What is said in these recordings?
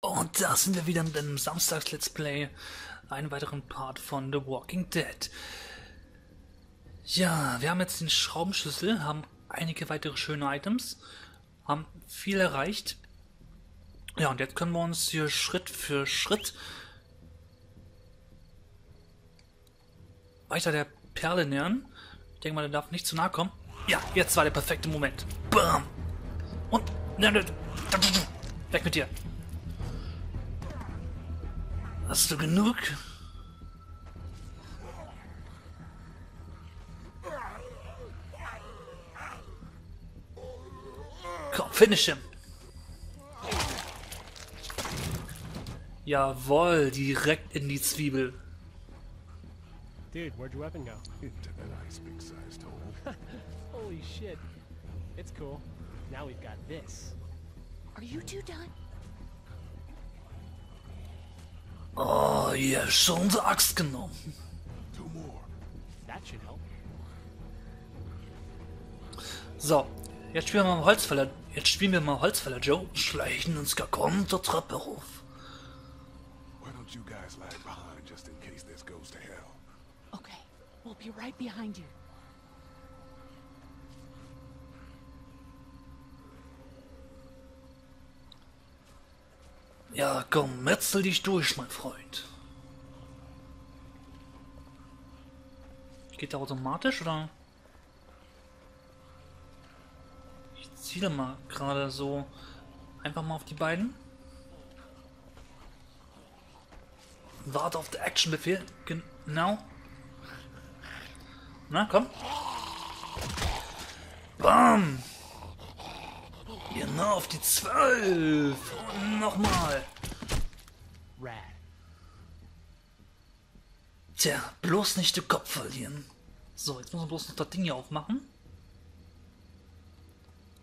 Und da sind wir wieder mit einem Samstags-Let's Play, einen weiteren Part von The Walking Dead. Ja, wir haben jetzt den Schraubenschlüssel, haben einige weitere schöne Items, haben viel erreicht. Ja, und jetzt können wir uns hier Schritt für Schritt weiter der Perle nähern. Ich denke mal, der darf nicht zu nahe kommen. Ja, jetzt war der perfekte Moment. Bam! Und... weg mit dir! Hast du genug? Komm, finish him! Jawohl, direkt in die Zwiebel. Dude, where'd your weapon go? Into that nice big sized hole. Holy shit. It's cool. Now we've got this. Are you two done? Oh, ihr habt schon unsere Axt genommen. Two more. That should help. So, jetzt spielen wir mal Holzfäller. Jetzt spielen wir mal Holzfäller Joe und schleichen uns gar kaum zur Treppe rauf. Why don't you guys lag behind just in case this goes to hell? Okay, we'll be right behind you. Ja, komm, metzel dich durch, mein Freund. Geht der automatisch, oder? Ich ziele mal gerade so einfach mal auf die beiden. Warte auf den Action-Befehl. Genau. Na, komm. Bam! Genau, auf die 12! Und nochmal! Tja, bloß nicht den Kopf verlieren. So, jetzt muss man bloß noch das Ding hier aufmachen.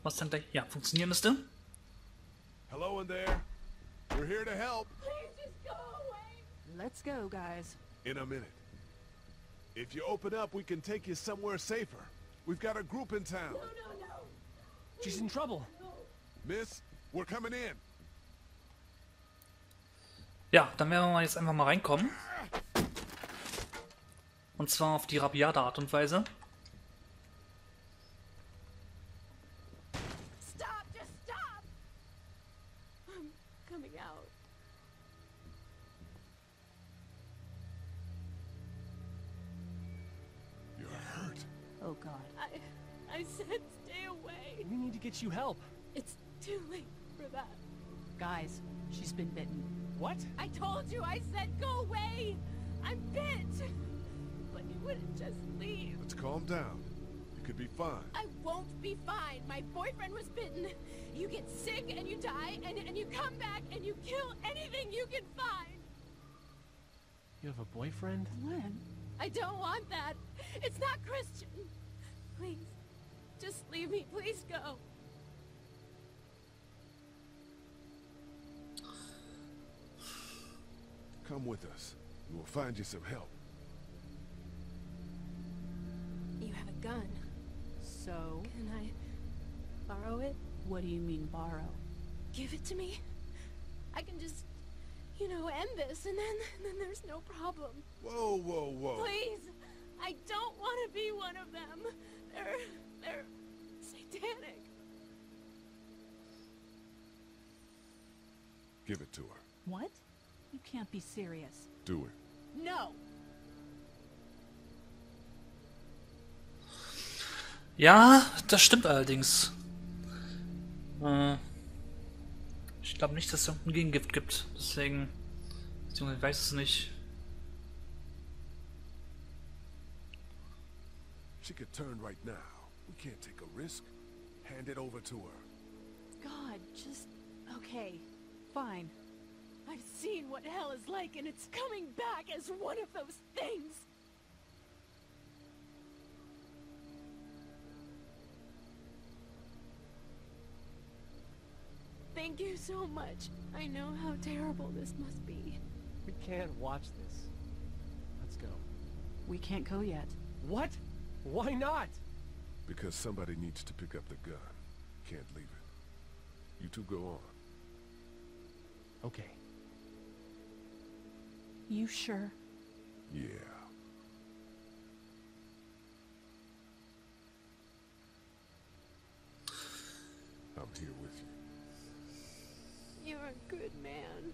Was dann gleich... ja, funktionieren müsste. Hello in there. We're here to help. Please just go away. Let's go, guys. In a minute. If you open up, we can take you somewhere safer. We've got a group in town. No, no, no. She's in trouble. Miss, we're coming in. Ja, dann werden wir jetzt einfach mal reinkommen. Und zwar auf die rabiate Art und Weise. Stop, just stop. I'm coming out. You're hurt. Oh God. I said stay away. We need to get you help. It's too late for that. Guys, she's been bitten. What? I told you, I said go away! I'm bit! But you wouldn't just leave. Let's calm down. You could be fine. I won't be fine. My boyfriend was bitten. You get sick and you die and you come back and you kill anything you can find. You have a boyfriend? Glenn? I don't want that. It's not Christian. Please, just leave me. Please go. Come with us. We will find you some help. You have a gun. So? Can I borrow it? What do you mean, borrow? Give it to me. I can just, you know, end this, and then there's no problem. Whoa, whoa, whoa. Please! I don't want to be one of them. They're satanic. Give it to her. What? You can't be serious. Do it. No. Ja, das stimmt allerdings. Ich glaube nicht, dass es irgendein Gegengift gibt. Deswegen, ich weiß es nicht. She could turn right now. We can't take a risk. Hand it over to her. God, just okay. Fine. I've seen what hell is like, and it's coming back as one of those things! Thank you so much. I know how terrible this must be. We can't watch this. Let's go. We can't go yet. What? Why not? Because somebody needs to pick up the gun. Can't leave it. You two go on. Okay. You sure? Yeah. I'm here with you. You're a good man.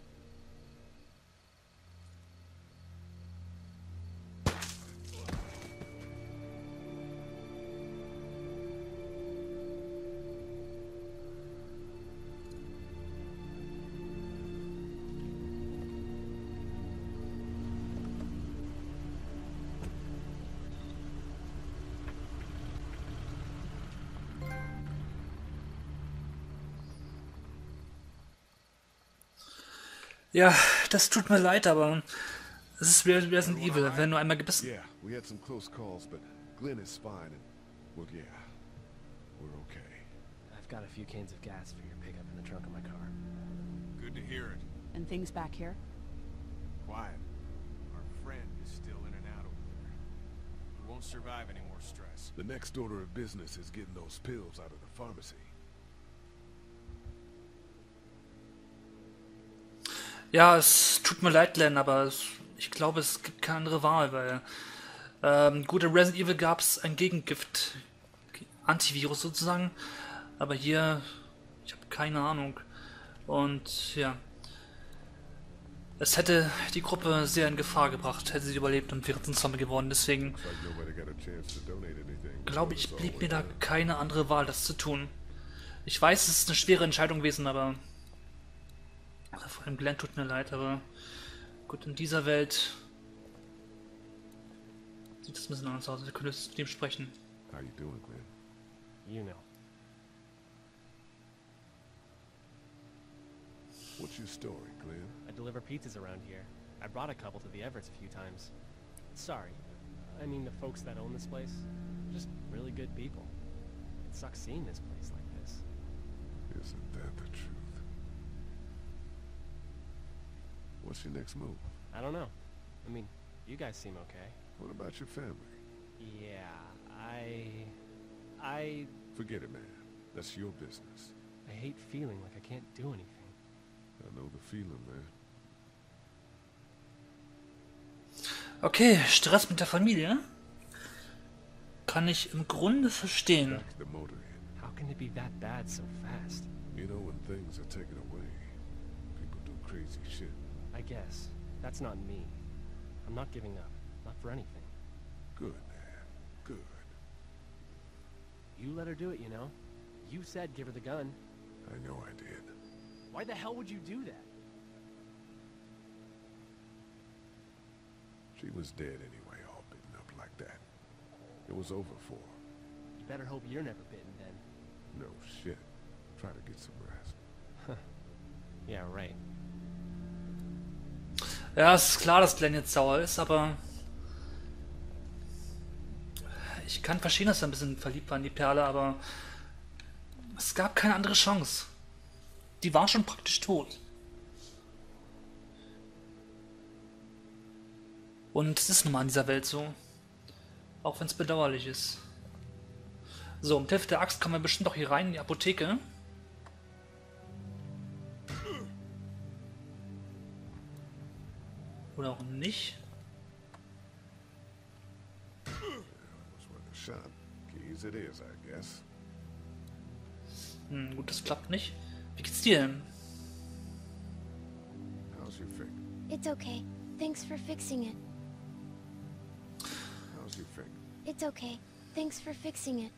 Ja, das tut mir leid, aber es ist Resident Evil. Wir werden nur einmal gebissen. Yeah, we had some close calls, but Glenn is fine. Well, yeah, we're okay. I've got a few cans of gas for your pickup in the trunk of my car. Good to hear it. And things back here? Quiet. Our friend is still in and out over there. We won't survive any more stress. The next order of business is getting those pills out of the pharmacy. Ja, es tut mir leid, Glenn, aber ich glaube, es gibt keine andere Wahl, weil gut, in Resident Evil gab es ein Gegengift, Antivirus sozusagen, aber hier, ich habe keine Ahnung. Und ja, es hätte die Gruppe sehr in Gefahr gebracht, hätte sie überlebt und wäre zum Zombie geworden, deswegen glaube ich, blieb mir da keine andere Wahl, das zu tun. Ich weiß, es ist eine schwere Entscheidung gewesen, aber... Vor allem Glenn tut mir leid, aber gut, in dieser Welt sieht das ein bisschen anders aus. Wir können jetzt mit ihm sprechen. How you doing, Glenn? You know. What's your story, Glenn? I deliver pizzas around here. I brought a couple to the Everts a few times. Sorry, I mean the folks that own this place. Just really good people. It sucks seeing this place like this. Isn't that the truth? What's your next move? I don't know. I mean, you guys seem okay. What about your family? Yeah, I... Forget it, man. That's your business. I hate feeling like I can't do anything. I know the feeling, man. Okay, Stress mit der Familie. Kann ich im Grunde verstehen. How can it be that bad so fast? You know when things are taken away, people do crazy shit. I guess. That's not me. I'm not giving up. Not for anything. Good, man. Good. You let her do it, you know. You said give her the gun. I know I did. Why the hell would you do that? She was dead anyway, all bitten up like that. It was over for her. You better hope you're never bitten, then. No shit. Try to get some rest. Huh. Yeah, right. Ja, es ist klar, dass Glenn jetzt sauer ist, aber ich kann verstehen, dass er ein bisschen verliebt war in die Perle, aber es gab keine andere Chance. Die war schon praktisch tot. Und es ist nun mal in dieser Welt so. Auch wenn es bedauerlich ist. So, mit Hilfe der Axt kommen wir bestimmt auch hier rein in die Apotheke. Oder auch nicht. Hm, gut, das klappt nicht. Wie geht's dir denn? It's okay. Thanks for fixing it. It's okay. Thanks for fixing it.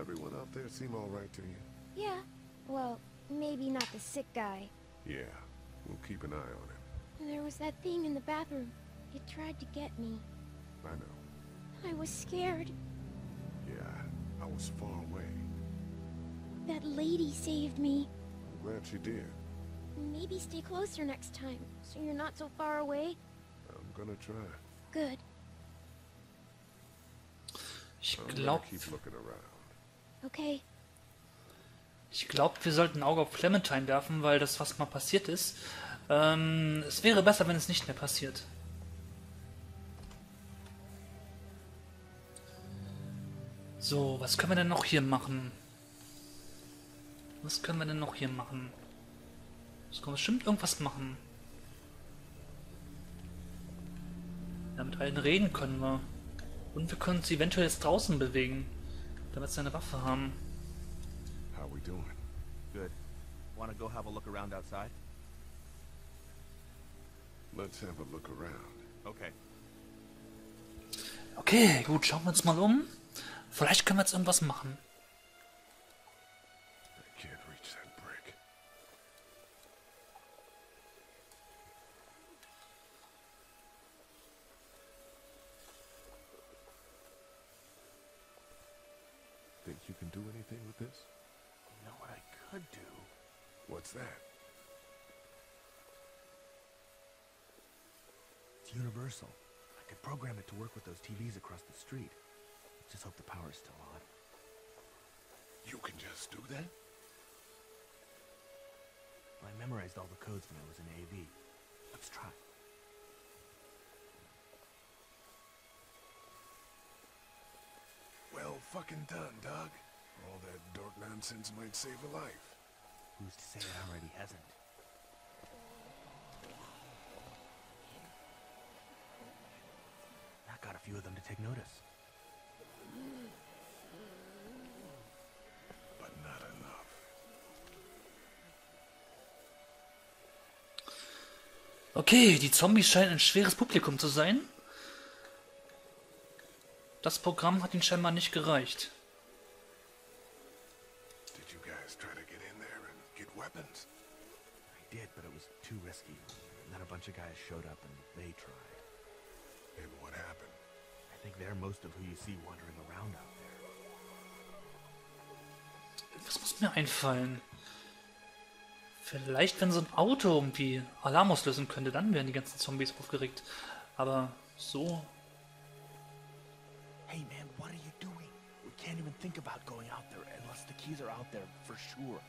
Everyone out there seem all right to you? Yeah. Well, maybe not the sick guy. Yeah. We'll keep an eye on him. There was that thing in the bathroom. It tried to get me. I know. I was scared. Yeah, I was far away. That lady saved me. I'm glad she did. Maybe stay closer next time, so you're not so far away. I'm gonna try. Good. Keep looking around. Okay. Ich glaube, wir sollten ein Auge auf Clementine werfen, weil das, was mal passiert ist, es wäre besser, wenn es nicht mehr passiert. So, was können wir denn noch hier machen? Das kann bestimmt irgendwas machen. Ja, mit allen reden können wir. Und wir können uns eventuell jetzt draußen bewegen, damit sie eine Waffe haben. How we doing? Good. Wanna go have a look around outside? Let's have a look around. Okay. Okay, gut, schauen wir uns mal um. Vielleicht können wir jetzt irgendwas machen. I can't reach that brick. Think you can do anything with this? You know what I could do? What's that? It's universal. I could program it to work with those TVs across the street. Just hope the power's still on. You can just do that? I memorized all the codes when I was in A.V. Let's try. Well fucking done, Doug. All that dork nonsense might save a life. Who's to say it already hasn't? That got a few of them to take notice. But not enough. Okay, die Zombies scheinen ein schweres Publikum zu sein. Das Programm hat ihnen scheinbar nicht gereicht. Did you guys try to get in there and get weapons? I did, but it was too risky. And then a bunch of guys showed up and they tried. And what happened? I think they're most of who you see wandering around out there. Was muss mir einfallen? Vielleicht, wenn so ein Auto irgendwie Alarm auslösen könnte, dann wären die ganzen Zombies aufgeregt. Aber so. Hey man, what are you doing? We can't even think about going out there unless the keys are out there for sure.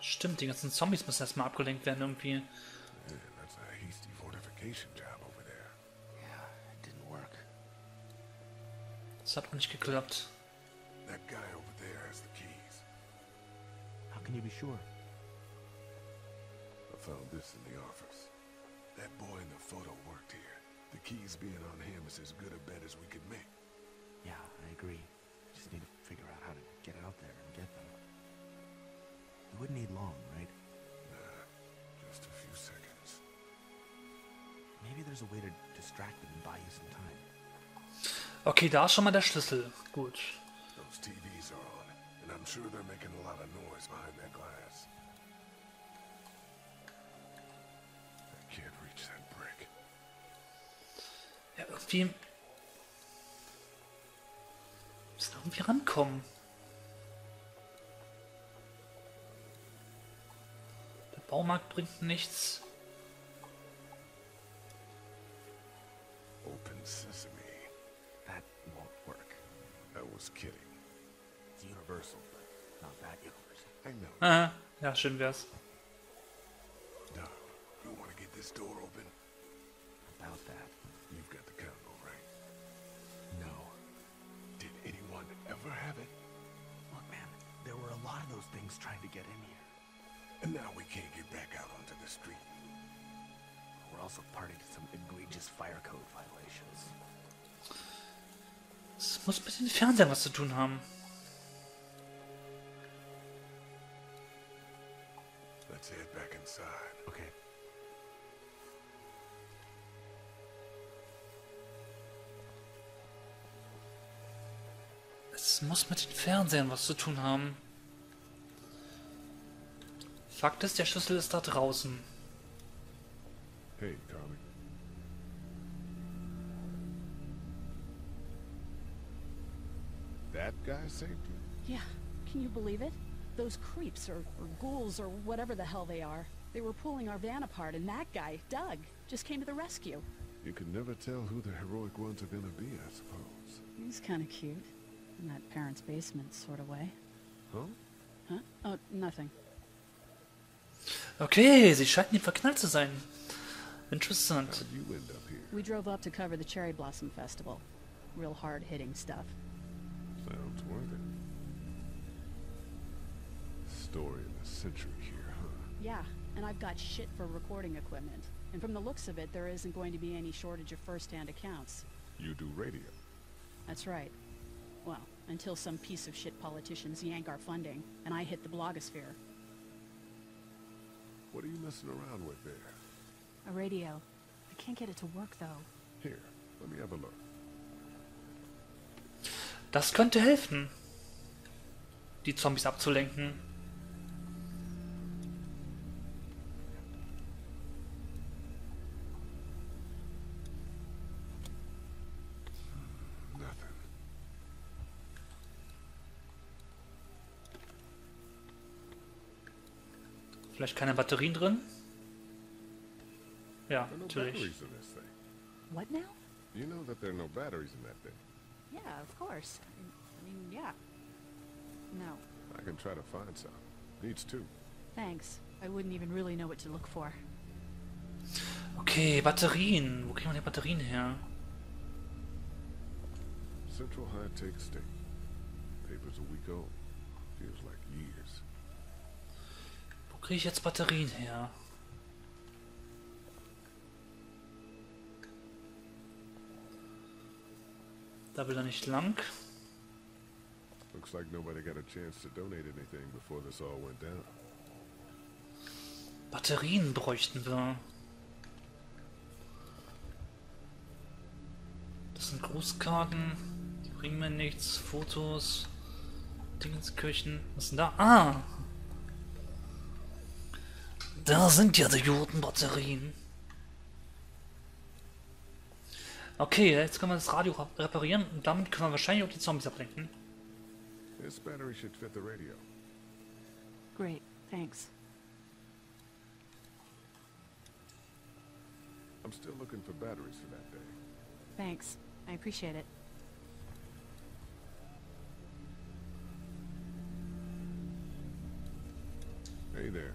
Stimmt, die ganzen Zombies müssen erstmal abgelenkt werden irgendwie. Yeah, that's a hasty fortification job over there. Das hat nicht geklappt. That guy over there has the keys. How can you be sure? I found this in the office. That boy in the photo worked here. The keys being on him is as good a bet as we could make. Yeah, I agree. Just need to figure out how to get out there and get them. You wouldn't need long, right? Nah, just a few seconds. Maybe there's a way to distract them and buy you some time. Okay, da ist schon mal der Schlüssel. Gut. Ja, irgendwie... Wir müssen irgendwie rankommen. Der Baumarkt bringt nichts. Open Sesame. That won't work. I was kidding. It's universal, but not that universal. I know. Ja, schön wär's. Doug, you want to get this door open? About that. You've got the combo, right? No. Did anyone ever have it? Look, man, there were a lot of those things trying to get in here. And now we can't get back out onto the street. We're also party to some egregious fire code violations. Es muss mit den Fernsehern was zu tun haben. Let's head back inside. Okay. Es muss mit den Fernsehern was zu tun haben. Fakt ist, der Schlüssel ist da draußen. Hey, Tommy. That guy saved you? Yeah, can you believe it? Those creeps or ghouls or whatever the hell they are, they were pulling our van apart and that guy, Doug, just came to the rescue. You could never tell who the heroic ones are gonna be, I suppose. He's kind of cute, in that parents' basement sort of way. Huh? Huh? Oh, nothing. Okay, sie scheinen nicht verknallt zu sein. Interessant. How did you end up here? We drove up to cover the Cherry Blossom Festival. Real hard-hitting stuff. Sounds worth it. Story of the century here, huh? Yeah, and I've got shit for recording equipment. And from the looks of it, there isn't going to be any shortage of first-hand accounts. You do radio? That's right. Well, until some piece of shit politicians yank our funding, and I hit the blogosphere. What are you messing around with there? A radio. I can't get it to work, though. Here, let me have a look. Das könnte helfen, die Zombies abzulenken. Vielleicht keine Batterien drin? Ja, natürlich. What now? You know that there are no batteries in that thing. Yeah, of course. I mean, yeah. No. I can try to find some. Needs two. Thanks. I wouldn't even really know what to look for. Okay, Batterien. Wo kriegen wir die Batterien her? Central High takes stick. Paper's a week old. Feels like years. Wo kriege ich jetzt Batterien her? Da will er nicht lang. Looks like nobody got a chance to donate anything before this all went down. Batterien bräuchten wir. Das sind Grußkarten, die bringen mir nichts. Fotos, Dingenskirchen. Was ist denn da? Ah! Da sind ja die guten Batterien. Okay, jetzt können wir das Radio reparieren und damit können wir wahrscheinlich auch die Zombies ablenken. This battery should fit the radio. Great, thanks. I'm still looking for batteries for that day. Thanks, I appreciate it. Hey there.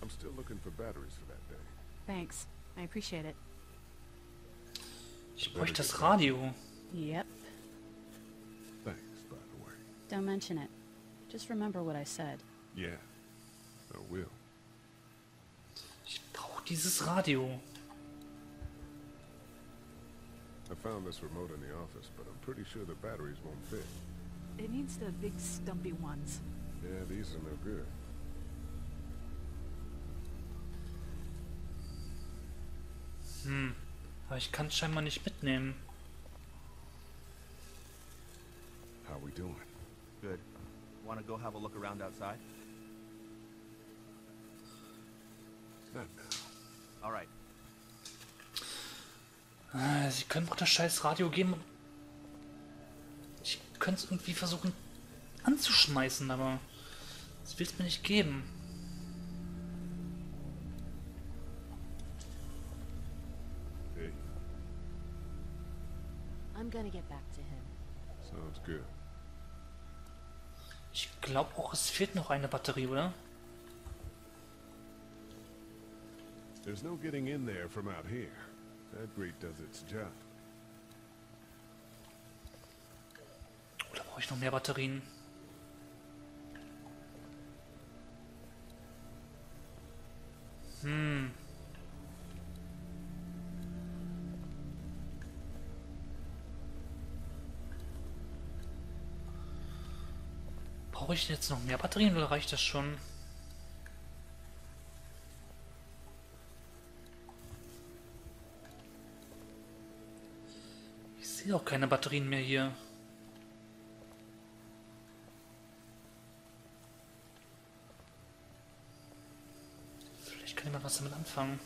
I'm still looking for batteries for that day. Thanks, I appreciate it. Ich bräuchte das Radio. Yep. Thanks, by the way. Don't mention it. Just remember what I said. Yeah, I will. Ich brauche dieses Radio. I found this remote in the office, but I'm pretty sure the batteries won't fit. It needs the big stumpy ones. Yeah, these are no good. Hm. Aber ich kann es scheinbar nicht mitnehmen. How we doing? Good. Want to go have a look around outside? Not now. All right. Sie können doch das scheiß Radio geben. Ich könnte es irgendwie versuchen anzuschmeißen, aber das will es mir nicht geben. Gonna get back to him. Sounds good. Ich glaube auch, es fehlt noch eine Batterie, oder? There's no getting in there from out here. That grate does its job. Oder brauche ich noch mehr Batterien? Hm. Brauche ich jetzt noch mehr Batterien oder reicht das schon? Ich sehe auch keine Batterien mehr hier. Vielleicht kann jemand was damit anfangen.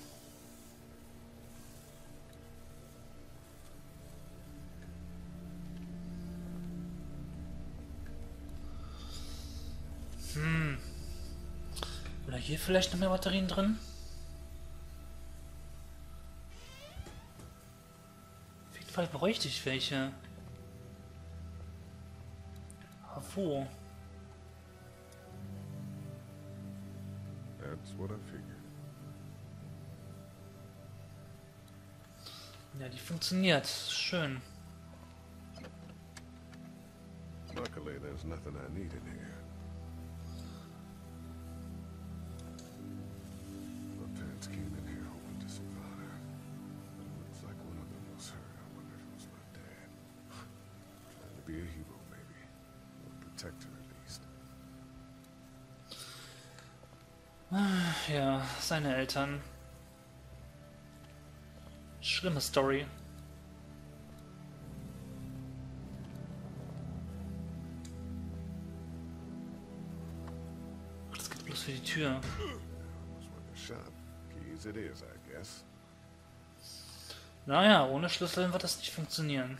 Hier vielleicht noch mehr Batterien drin? Auf jeden Fall bräuchte ich welche. Aber wo? That's what I figured. Ja, die funktioniert. Schön. Look, Luckily, there's nothing I need in here. My parents came in here hoping to survive. Looks like one of them was hurt. I wonder if it was my dad. Trying to be a hero, maybe. Or a protector, at least. Ja, seine Eltern. Schlimme Story. Das geht bloß für die Tür. Naja, ohne Schlüssel wird das nicht funktionieren.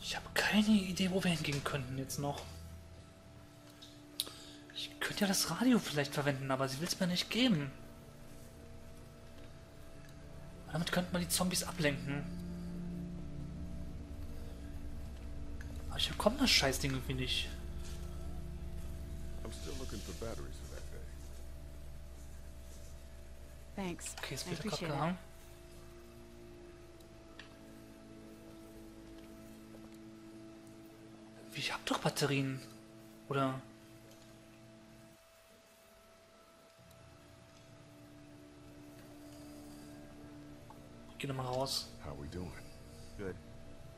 Ich habe keine Idee, wo wir hingehen könnten jetzt noch. Ich könnte ja das Radio vielleicht verwenden, aber sie will es mir nicht geben. Damit könnte man die Zombies ablenken. Aber ich bekomme das Scheißding irgendwie nicht. Okay, es wird gerade gehangen. Ich hab doch Batterien, oder? Geh nochmal raus. How we doing? Good.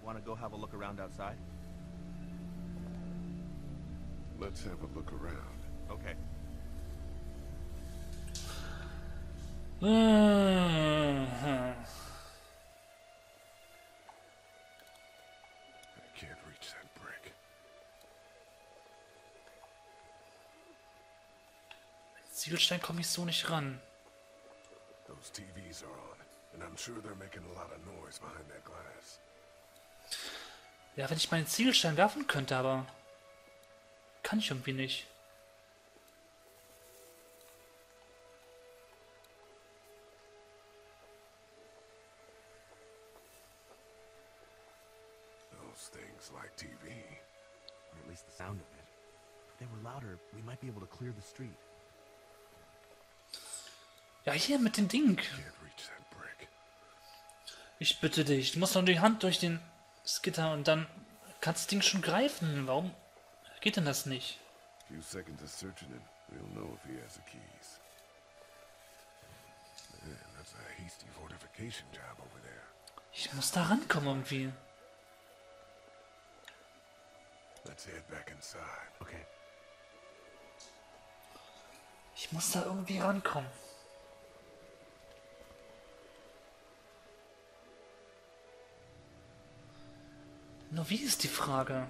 Want to go have a look around outside? Let's have a look around. Okay. I can't reach that brick. Ziegelstein komme ich so nicht ran. Those TVs are on. And I'm sure they're making a lot of noise behind that glass. Ja, wenn ich meinen Ziegelstein werfen könnte, aber kann ich irgendwie nicht. Those things like TV, or at least the sound of it. If they were louder, we might be able to clear the street. Ja, hier mit dem Ding. Ich bitte dich, du musst noch die Hand durch den Gitter und dann kannst du das Ding schon greifen. Warum geht denn das nicht? Ich muss da rankommen irgendwie. Ich muss da irgendwie rankommen. Nur wie ist die Frage?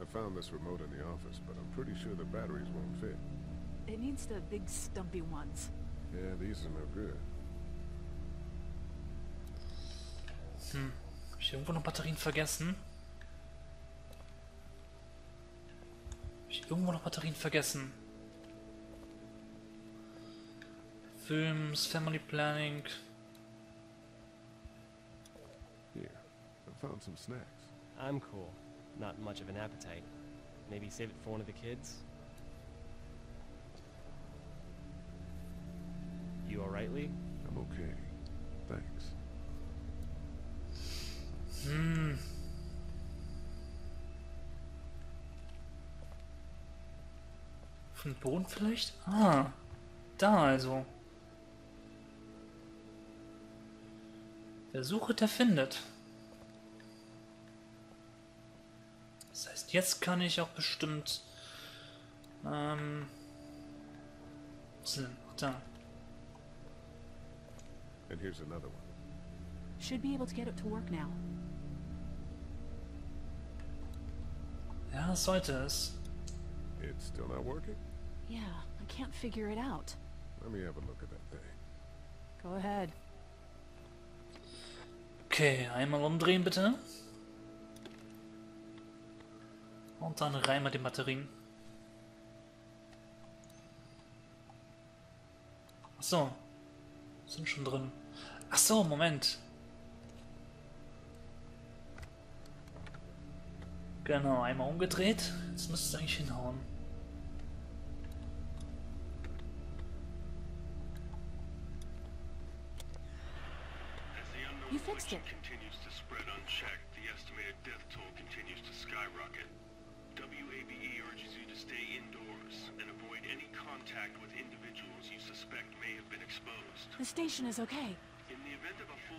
I found this remote in the office, but I'm pretty sure the batteries won't fit. It needs the big stumpy ones. Yeah, these are no good. Hm, hab ich irgendwo noch Batterien vergessen? Films, Family Planning. Found some snacks. I'm cool. Not much of an appetite. Maybe save it for one of the kids? You alright, Lee? I'm okay. Thanks. Hmm. Von Boden vielleicht? Ah. Da also. Wer sucht, der findet. Das heißt, jetzt kann ich auch bestimmt da. And here's another one. Should be able to get it to work now. Ja, sollte es. It's still not working? Yeah, I can't figure it out. Let me have a look at that thing. Go ahead. Okay, einmal umdrehen bitte. Und dann rein mit den Batterien. Achso. Sind schon drin. Achso, Moment. Genau, einmal umgedreht. Jetzt müsste es eigentlich hinhauen. fixed it. Continues to spread unchecked. The estimated death toll continues to skyrocket. WAVE urges you to stay indoors and avoid any contact with individuals you suspect may have been exposed. The station is okay. In the event of a full...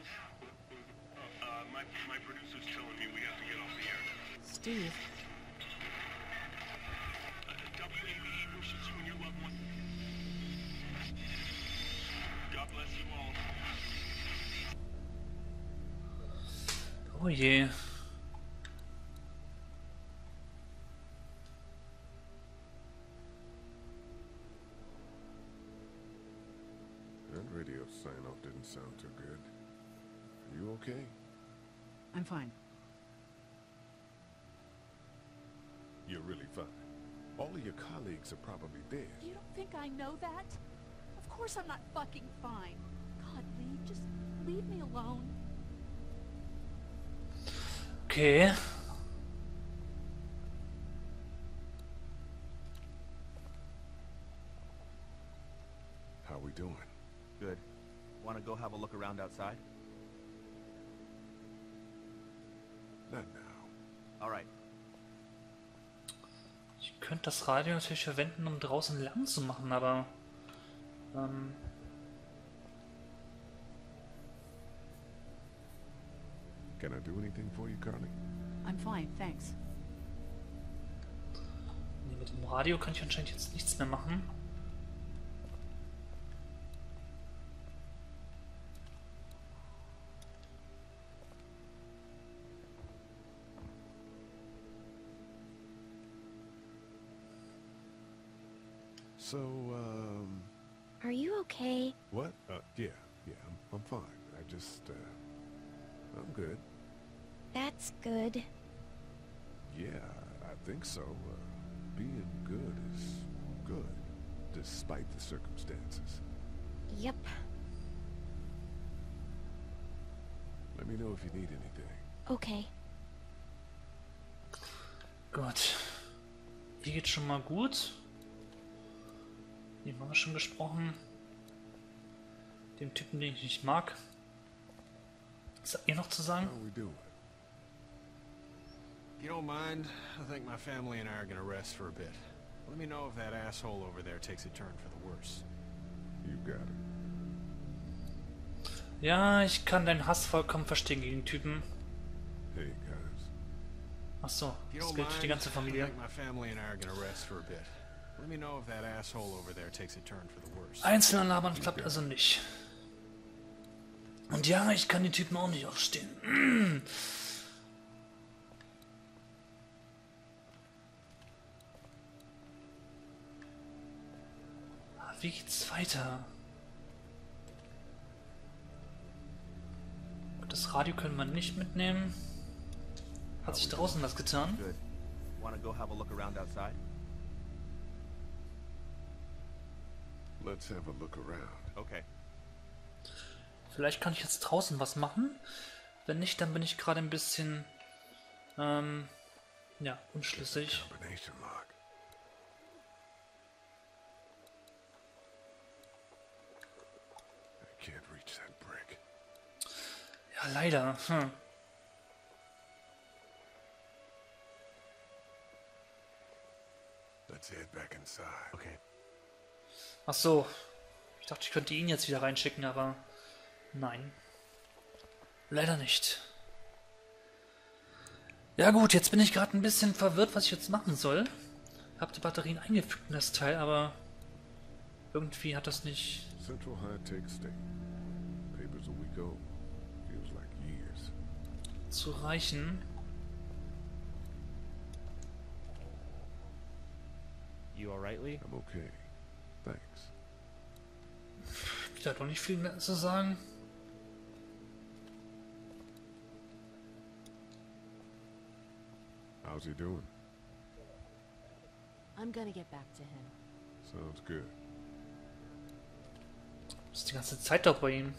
my producer's telling me we have to get off the air. Steve. WAVE wishes you and your loved one. God bless you all. Oh yeah. That radio sign-off didn't sound too good. You okay? I'm fine. You're really fine. All of your colleagues are probably dead. You don't think I know that? Of course I'm not fucking fine. God, Lee, just leave me alone. Okay. How we doing? Good. Want to go have a look around outside? Not now. All right. Ich könnte das Radio natürlich verwenden, um draußen Lärm zu machen, aber Can I do anything for you, Carly? I'm fine, thanks. Nee, mit dem Radio kann ich anscheinend jetzt nichts mehr machen. So, Are you okay? What? Yeah, I'm fine. I just, I'm good. That's good. Yeah, I think so. Being good is good, despite the circumstances. Yep. Let me know if you need anything. Okay. Gott. Hier geht's schon mal gut. Hier haben wir schon gesprochen. Dem Typen, den ich nicht mag. Was habt ihr noch zu sagen? If you don't mind, I think my family and I are gonna rest for a bit. Let me know if that asshole over there takes a turn for the worse. You got it. Ja, ich kann deinen Hass vollkommen verstehen gegen den Typen. Hey guys. Ach so, das gilt für die ganze Familie. I think my family and I are gonna rest for a bit. Let me know if that asshole over there takes a turn for the worse. Einzelner labern klappt also nicht. Und ja, ich kann den Typen auch nicht aufstehen. Wie geht's weiter? Das Radio können wir nicht mitnehmen. Hat sich draußen was getan? Let's have a look around. Okay. Vielleicht kann ich jetzt draußen was machen. Wenn nicht, dann bin ich gerade ein bisschen unschlüssig. Ja, leider. Okay. Ach so. Ich dachte, ich könnte ihn jetzt wieder reinschicken, aber nein. Leider nicht. Ja gut, jetzt bin ich gerade ein bisschen verwirrt, was ich jetzt machen soll. Hab die Batterien eingefügt in das Teil, aber irgendwie hat das nicht... Central High takes state. Papers a week old. Feels like years. Zu reichen. You alright, Lee? I'm okay. Thanks. Ich habe doch nicht viel mehr zu sagen. How's he doing? I'm gonna get back to him. Sounds good. Ist die ganze Zeit doch bei ihm.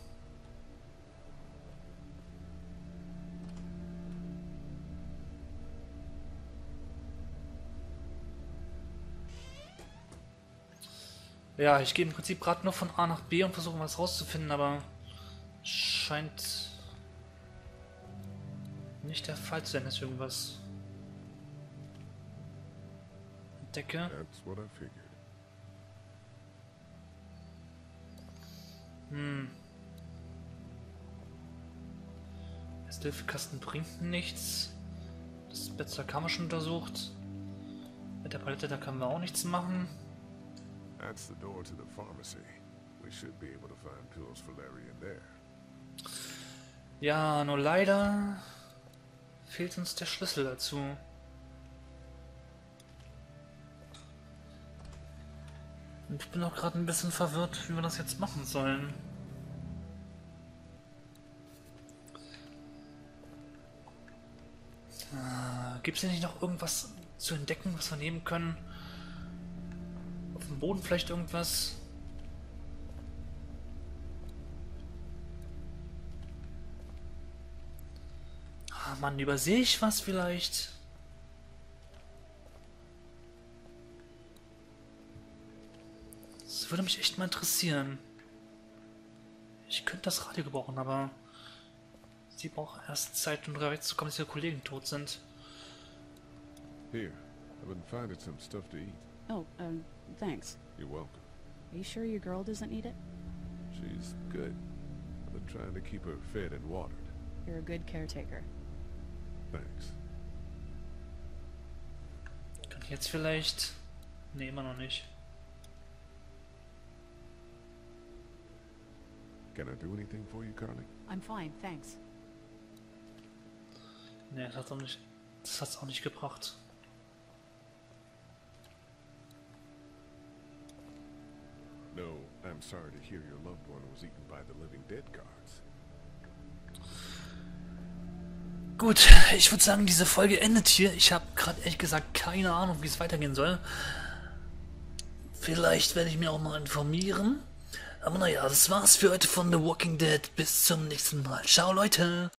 Ja, ich gehe im Prinzip gerade nur von A nach B und versuche was rauszufinden, aber scheint nicht der Fall zu sein, dass irgendwas entdecke. Das Hilfekasten bringt nichts. Das Bett zur Kammer schon untersucht. Mit der Palette, da können wir auch nichts machen. That's the door to the pharmacy. We should be able to find pills for Larry in there. Ja, nur leider fehlt uns der Schlüssel dazu. Und ich bin auch gerade ein bisschen verwirrt, wie wir das jetzt machen sollen. Gibt es hier nicht noch irgendwas zu entdecken, was wir nehmen können? Auf dem Boden vielleicht irgendwas? Ah, Mann, übersehe ich was vielleicht? Das würde mich echt mal interessieren. Ich könnte das Radio gebrauchen, aber sie braucht erst Zeit, um direkt zu kommen, dass ihre Kollegen tot sind. Here, I've been finding some stuff to eat. Oh, thanks. You're welcome. Are you sure your girl doesn't need it? She's good. I've been trying to keep her fed and watered. You're a good caretaker. Thanks. Kann ich jetzt vielleicht? Ne, immer noch nicht. Can I do anything for you, Carly? I'm fine, thanks. Ne, das hat's auch nicht gebracht. No, I'm sorry to hear your loved one was eaten by the living dead guards. Gut, ich würde sagen, diese Folge endet hier. Ich habe gerade ehrlich gesagt keine Ahnung, wie es weitergehen soll. Vielleicht werde ich mir auch mal informieren. Aber naja, das war's für heute von The Walking Dead. Bis zum nächsten Mal. Ciao, Leute!